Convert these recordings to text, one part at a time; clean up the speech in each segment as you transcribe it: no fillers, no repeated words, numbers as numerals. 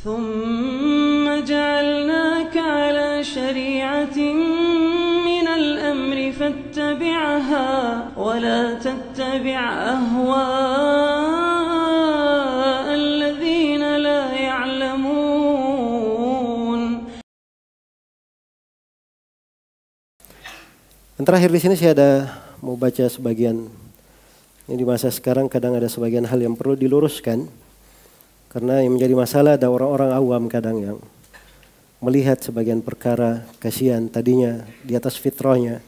ثم جعلناك على شريعة من الأمر فاتبعها ولا تتبع أهواء الذين لا يعلمون. Yang terakhir di sini saya ada mau baca sebagian. Ini di masa sekarang kadang ada sebagian hal yang perlu diluruskan. Karena yang menjadi masalah ada orang-orang awam kadang yang melihat sebagian perkara, kasihan tadinya di atas fitrahnya.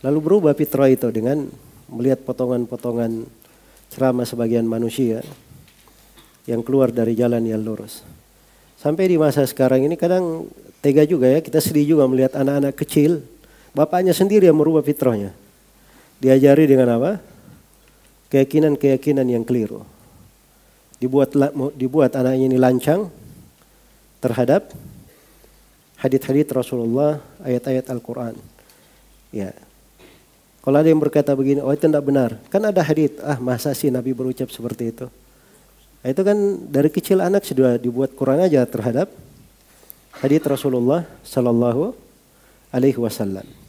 Lalu berubah fitrah itu dengan melihat potongan-potongan ceramah sebagian manusia yang keluar dari jalan yang lurus. Sampai di masa sekarang ini kadang tega juga ya, kita sedih juga melihat anak-anak kecil, bapaknya sendiri yang merubah fitrahnya. Diajari dengan apa? Keyakinan-keyakinan yang keliru. Dibuat anaknya ini lancang terhadap hadits-hadits Rasulullah, ayat-ayat Al-Qur'an. Ya. Kalau ada yang berkata begini, oh itu tidak benar. Kan ada hadits, masa sih Nabi berucap seperti itu? Nah, itu kan dari kecil anak sudah dibuat kurang ajar terhadap hadits Rasulullah sallallahu alaihi wasallam.